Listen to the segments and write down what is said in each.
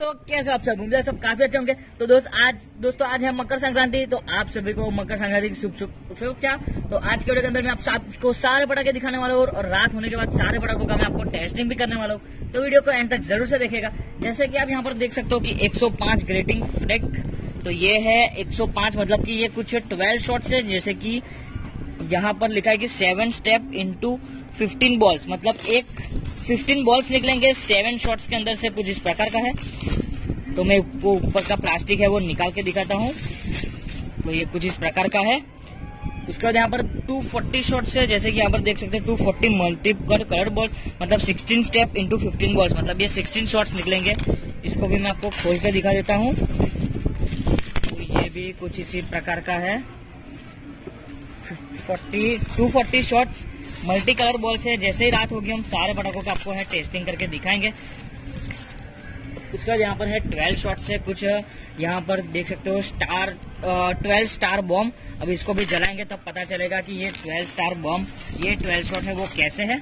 तो कैसे आप सब मुझे सब काफी अच्छे होंगे। तो दोस्तों आज है मकर संक्रांति, तो आप सभी को मकर संक्रांति की शुभकामनाएं। तो आज के वीडियो के अंदर मैं आपको सारे पटाखे दिखाने वाला हूँ और रात होने के बाद सारे पटाखों का मैं आपको टेस्टिंग भी करने वाला हूँ। तो वीडियो को एंड तक जरूर से देखेगा। जैसे कि आप यहाँ पर देख सकते हो कि 105 ग्रेटिंग फ्लेक, तो ये है 105, मतलब की ये कुछ 12 शॉट्स है। जैसे की यहाँ पर लिखा है की 7 स्टेप इंटू 15 बॉल्स, मतलब एक 15 बॉल्स निकलेंगे 7 शॉट्स के अंदर से, कुछ इस प्रकार का है। तो मैं वो ऊपर का प्लास्टिक है वो निकाल के दिखाता हूँ। तो ये कुछ इस प्रकार का है। उसके बाद यहाँ पर 240 शॉट्स है। जैसे कि यहाँ पर देख सकते हैं 240 मल्टीपल कलर बॉल, मतलब 16 स्टेप इंटू 15 बॉल्स, मतलब ये 16 शॉट्स निकलेंगे। इसको भी मैं आपको खोल के दिखा देता हूँ। तो ये भी कुछ इसी प्रकार का है। 240 शॉट्स मल्टी कलर बॉल्स है। जैसे ही रात होगी हम सारे पटाखों का आपको है टेस्टिंग करके दिखाएंगे। उसके बाद यहाँ पर है 12 शॉट्स है। कुछ यहाँ पर देख सकते हो स्टार 12 स्टार बॉम्ब। अब इसको भी जलाएंगे तब पता चलेगा कि ये 12 स्टार बॉम्ब, ये 12 शॉट है वो कैसे है।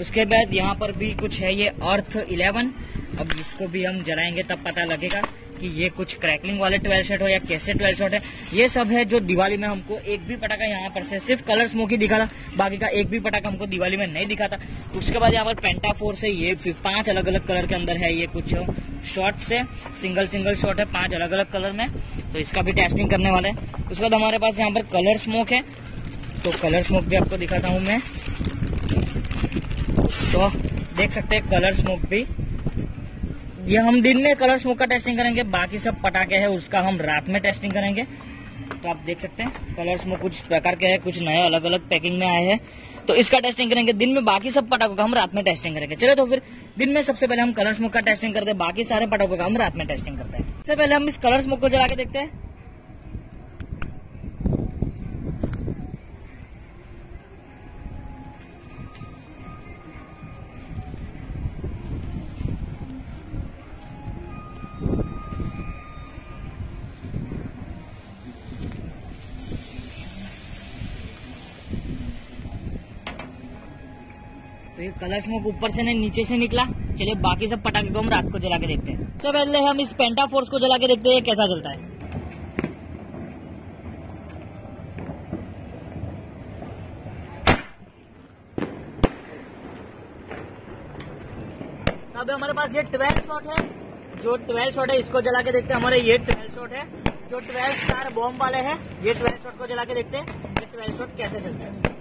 उसके बाद यहाँ पर भी कुछ है, ये अर्थ 11। अब इसको भी हम जलाएंगे तब पता लगेगा कि ये कुछ क्रैकलिंग वाले 12 शॉट हो या कैसे 12 शॉट है। ये सब है जो दिवाली में हमको एक भी पटाखा यहाँ पर से सिर्फ कलर स्मोक ही दिखा था, बाकी का एक भी पटाखा हमको दिवाली में नहीं दिखा था। उसके बाद यहाँ पर पेंटाफोर से ये 5 अलग अलग कलर के अंदर है, ये कुछ शॉट से सिंगल शॉट है 5 अलग अलग कलर में। तो इसका भी टेस्टिंग करने वाला है। उसके बाद हमारे पास यहाँ पर कलर स्मोक है, तो कलर स्मोक भी आपको दिखाता हूँ मैं। तो देख सकते हैं कलर स्मोक भी, ये हम दिन में कलर स्मोक का टेस्टिंग करेंगे, बाकी सब पटाखे है उसका हम रात में टेस्टिंग करेंगे। तो आप देख सकते हैं कलर स्मोक कुछ प्रकार के है, कुछ नए अलग अलग पैकिंग में आए हैं, तो इसका टेस्टिंग करेंगे दिन में, बाकी सब पटाखों का हम रात में टेस्टिंग करेंगे। चलिए तो फिर दिन में सबसे पहले हम कलर स्मोक का टेस्टिंग करते हैं, बाकी सारे पटाखों का हम रात में टेस्टिंग करते हैं। सबसे पहले हम इस कलर स्मोक को जला के देखते हैं। तो ये कलर स्मोक ऊपर से नहीं नीचे से निकला। चलिए बाकी सब पटाखे को हम रात को जला के देखते हैं। सबसे पहले हम इस पेंटाफोर्स को जला के देखते हैं कैसा जलता है। अब हमारे पास ये 12 शॉट है, जो 12 शॉट है इसको जला के देखते हैं। हमारे ये 12 शॉट है, जो 12 स्टार बॉम्ब वाले है, ये 12 शॉट को जला के देखते हैं ये 12 शॉट कैसे चलता है।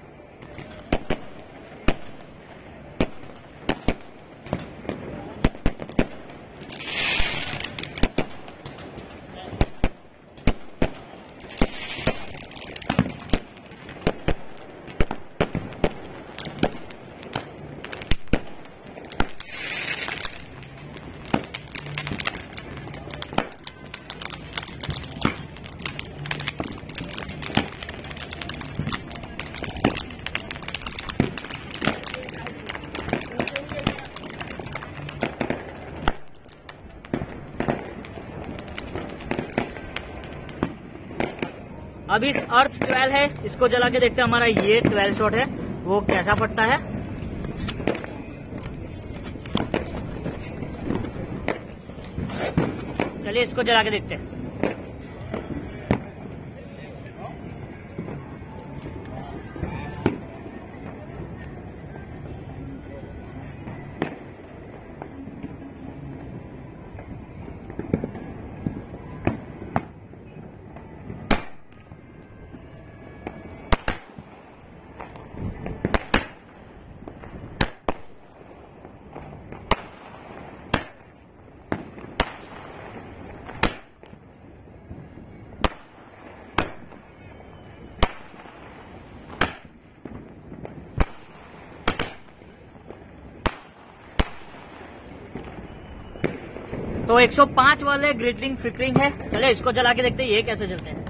अब इस अर्थ 12 है, इसको जला के देखते हैं हमारा ये 12 शॉट है वो कैसा फटता है। चलिए इसको जला के देखते हैं। तो 105 वाले ग्रेटिंग फिकरिंग है, चले इसको जला के देखते हैं ये कैसे जलते हैं।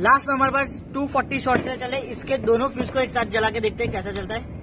लास्ट में हमारे पास 240 शॉर्ट सेल चले, इसके दोनों फ्यूज को एक साथ जला के देखते हैं कैसा चलता है।